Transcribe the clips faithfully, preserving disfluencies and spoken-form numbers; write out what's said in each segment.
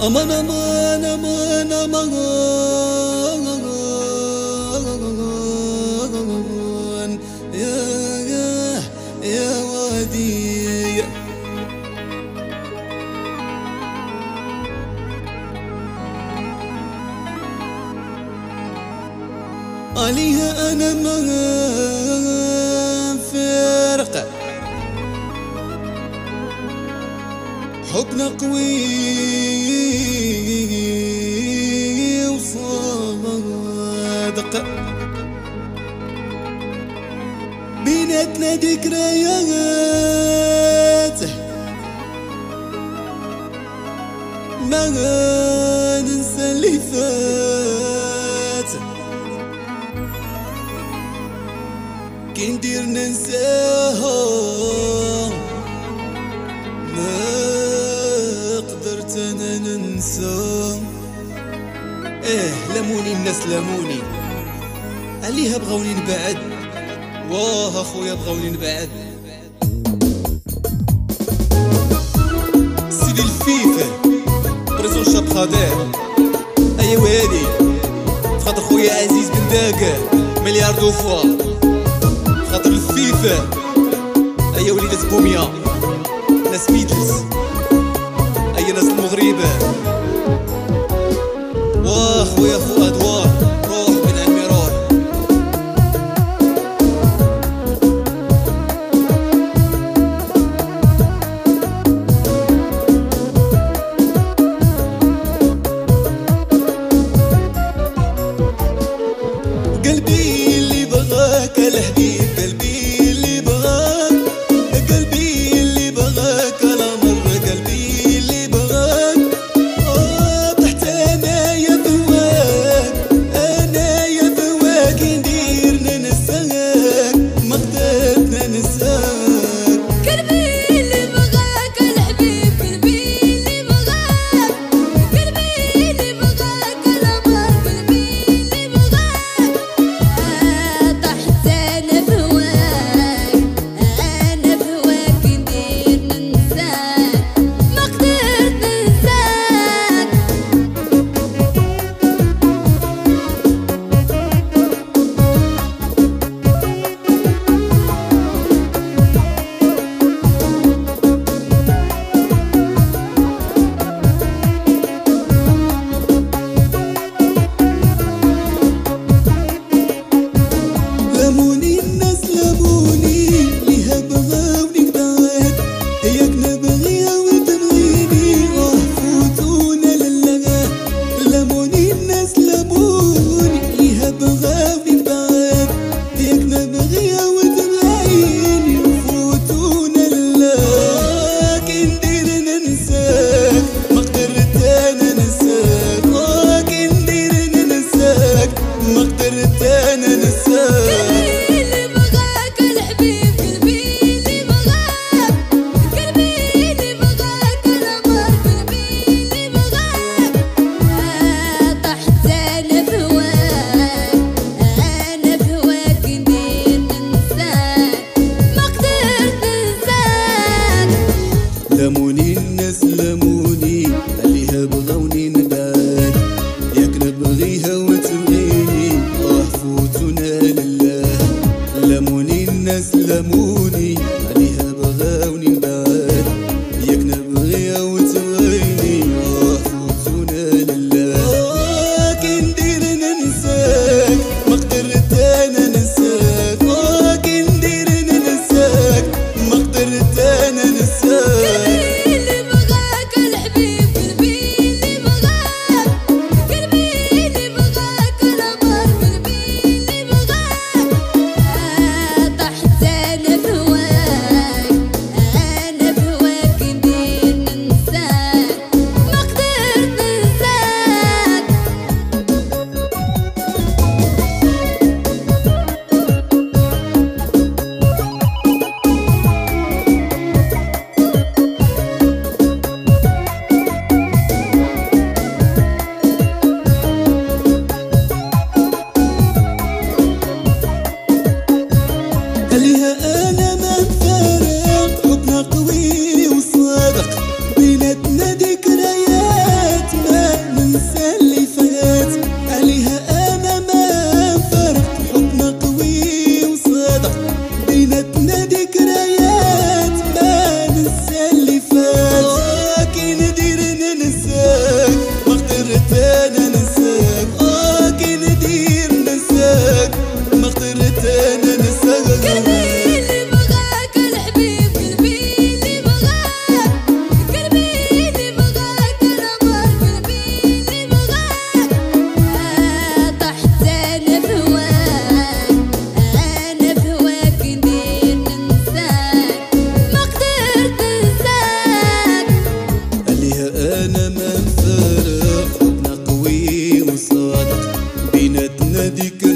Aman aman aman aman ya ya ya wadi عليها أنا ما فرق حبنا قوي وصادق بيناتنا ذكريات ما ننسى اللي فات كي ندير ننساها ما قدرت انا ننسى. اه لموني الناس لموني عليها بغاوني نبعد، واه اخويا بغاوني نبعد. سيدي الفيفا بريزون شاب خضير ايا وادي خاطر خويا عزيز بنداك مليار دو فوا خاطر الفيفا أيا وليدات بوميا ناس بيتلز أيا ناس المغربة. واه خويا خو أدوار روح من عمي روح قلبي اللي بغاك الحبيب سلموني عليها بغاوني نبعد ياك نبغيها وتبغيني وفوتونا لله. اه كي ندير ننساك ما قدرت انا ننساك، اه كي ندير ننساك ما قدرت انا ننساك. قلبي اللي بغاك الحبيب ننساك كي ندير ننساك وقت رتانا ننساك اه كي ندير ننساك ما اخترت انا ننساك قلبي اللي بغاك الحبيب قلبي اللي بغاك قلبي اللي بغاك العمر قلبي اللي بغاك آه طحت انا في هواك انا في هواك ندير ننساك ما اخترت ننساك عليها انا ما نفرق حبنا قوي وصادق بيناتنا ذكريات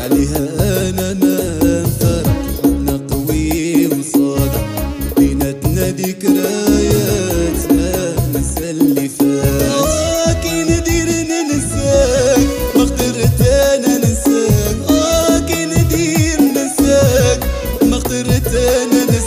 عليها أنا ما نفرق حبنا قوي وصادق بيناتنا ذكريات ما ننسى اللي فات آه كي ندير ننساك ما اخترت أنا ننساك آه كي ندير ننساك ما اخترت أنا ننساك